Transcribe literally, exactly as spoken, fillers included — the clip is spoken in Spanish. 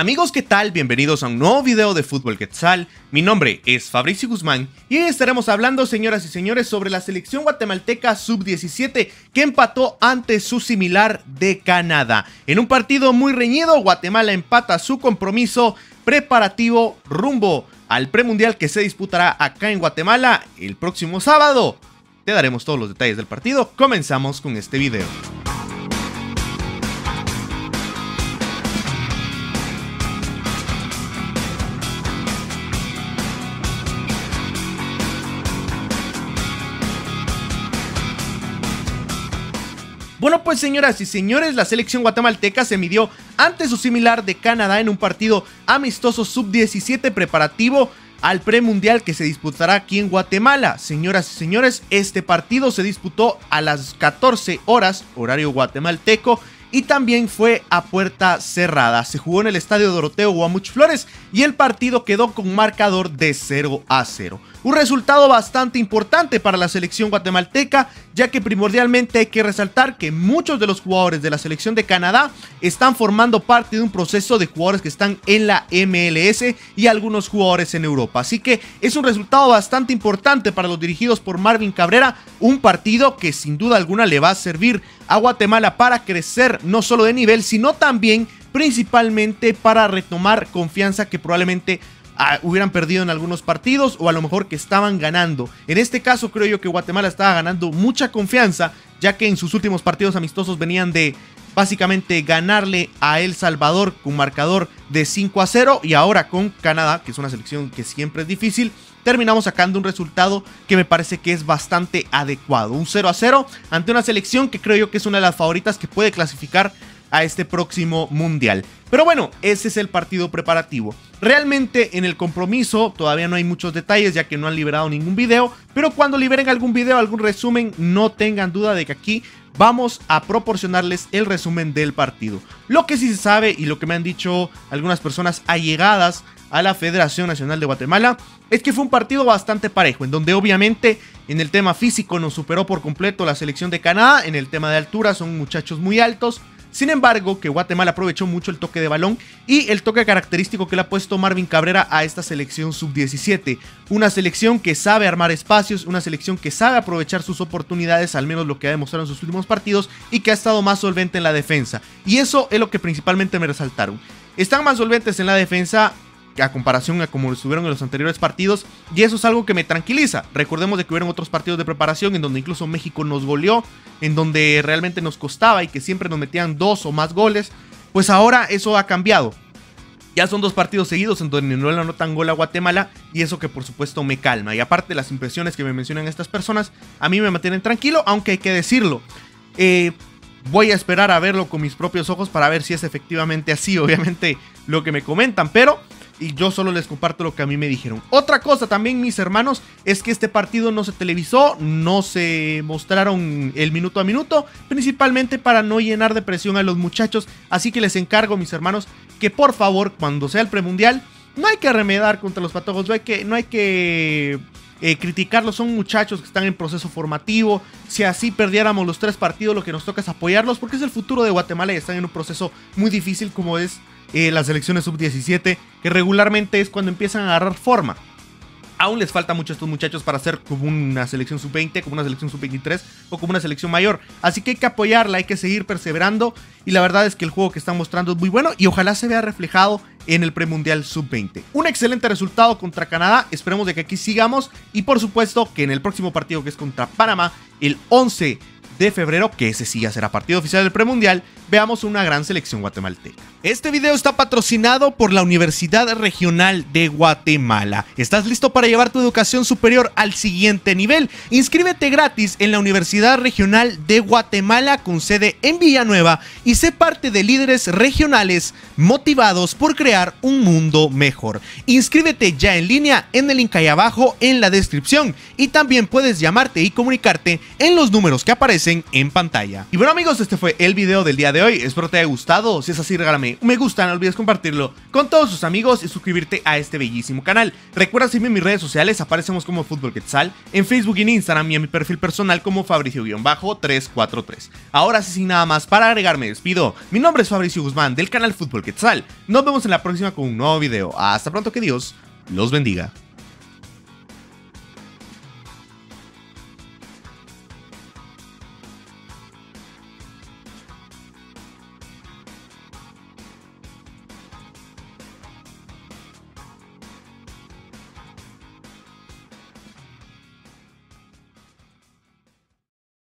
Amigos, ¿qué tal? Bienvenidos a un nuevo video de Fútbol Quetzal. Mi nombre es Fabricio Guzmán y hoy estaremos hablando, señoras y señores, sobre la selección guatemalteca sub diecisiete que empató ante su similar de Canadá. En un partido muy reñido, Guatemala empata su compromiso preparativo rumbo al Premundial que se disputará acá en Guatemala el próximo sábado. Te daremos todos los detalles del partido. Comenzamos con este video. Bueno, pues señoras y señores, la selección guatemalteca se midió ante su similar de Canadá en un partido amistoso sub diecisiete preparativo al premundial que se disputará aquí en Guatemala. Señoras y señores, este partido se disputó a las catorce horas, horario guatemalteco, y también fue a puerta cerrada. Se jugó en el estadio Doroteo Guamuch Flores y el partido quedó con marcador de cero a cero. Un resultado bastante importante para la selección guatemalteca, ya que primordialmente hay que resaltar que muchos de los jugadores de la selección de Canadá están formando parte de un proceso de jugadores que están en la M L S y algunos jugadores en Europa. Así que es un resultado bastante importante para los dirigidos por Marvin Cabrera, un partido que sin duda alguna le va a servir a Guatemala para crecer no solo de nivel, sino también principalmente para retomar confianza que probablemente ah, hubieran perdido en algunos partidos o a lo mejor que estaban ganando. En este caso creo yo que Guatemala estaba ganando mucha confianza, ya que en sus últimos partidos amistosos venían de básicamente ganarle a El Salvador con marcador de cinco a cero y ahora con Canadá, que es una selección que siempre es difícil, terminamos sacando un resultado que me parece que es bastante adecuado. Un cero a cero ante una selección que creo yo que es una de las favoritas que puede clasificar a este próximo mundial. Pero bueno, ese es el partido preparativo. Realmente en el compromiso todavía no hay muchos detalles, ya que no han liberado ningún video, pero cuando liberen algún video, algún resumen, no tengan duda de que aquí vamos a proporcionarles el resumen del partido. Lo que sí se sabe y lo que me han dicho algunas personas allegadas a la Federación Nacional de Guatemala es que fue un partido bastante parejo, en donde obviamente en el tema físico nos superó por completo la selección de Canadá, en el tema de altura son muchachos muy altos. Sin embargo, que Guatemala aprovechó mucho el toque de balón y el toque característico que le ha puesto Marvin Cabrera a esta selección sub diecisiete. Una selección que sabe armar espacios, una selección que sabe aprovechar sus oportunidades, al menos lo que ha demostrado en sus últimos partidos, y que ha estado más solvente en la defensa. Y eso es lo que principalmente me resaltaron. Están más solventes en la defensa a comparación a como estuvieron en los anteriores partidos, y eso es algo que me tranquiliza. Recordemos de que hubieron otros partidos de preparación en donde incluso México nos goleó, en donde realmente nos costaba y que siempre nos metían dos o más goles. Pues ahora eso ha cambiado. Ya son dos partidos seguidos en donde no le anotan gol a Guatemala, y eso que por supuesto me calma. Y aparte las impresiones que me mencionan estas personas a mí me mantienen tranquilo, aunque hay que decirlo. Eh... Voy a esperar a verlo con mis propios ojos para ver si es efectivamente así, obviamente, lo que me comentan, pero y yo solo les comparto lo que a mí me dijeron. Otra cosa también, mis hermanos, es que este partido no se televisó, no se mostraron el minuto a minuto, principalmente para no llenar de presión a los muchachos, así que les encargo, mis hermanos, que por favor, cuando sea el premundial, no hay que remedar contra los patojos, no hay que... No hay que Eh, criticarlos, son muchachos que están en proceso formativo. Si así perdiéramos los tres partidos, lo que nos toca es apoyarlos, porque es el futuro de Guatemala y están en un proceso muy difícil como es eh, las selecciones sub diecisiete, que regularmente es cuando empiezan a agarrar forma. Aún les falta mucho a estos muchachos para ser como una selección sub veinte, como una selección sub veintitrés o como una selección mayor. Así que hay que apoyarla, hay que seguir perseverando, y la verdad es que el juego que están mostrando es muy bueno y ojalá se vea reflejado en el premundial sub veinte. Un excelente resultado contra Canadá, esperemos de que aquí sigamos, y por supuesto que en el próximo partido, que es contra Panamá, el once de febrero, que ese sí ya será partido oficial del premundial, veamos una gran selección guatemalteca. Este video está patrocinado por la Universidad Regional de Guatemala. ¿Estás listo para llevar tu educación superior al siguiente nivel? Inscríbete gratis en la Universidad Regional de Guatemala, con sede en Villanueva, y sé parte de líderes regionales motivados por crear un mundo mejor. Inscríbete ya en línea en el link ahí abajo en la descripción, y también puedes llamarte y comunicarte en los números que aparecen aparecen en pantalla. Y bueno amigos, este fue el video del día de hoy, espero te haya gustado. Si es así, regálame un me gusta, no olvides compartirlo con todos tus amigos y suscribirte a este bellísimo canal. Recuerda seguirme en mis redes sociales, aparecemos como Fútbol Quetzal en Facebook y en Instagram, y en mi perfil personal como Fabricio tres cuatro tres. Ahora sí, sin nada más para agregar, me despido. Mi nombre es Fabricio Guzmán del canal Fútbol Quetzal. Nos vemos en la próxima con un nuevo video. Hasta pronto, que Dios los bendiga.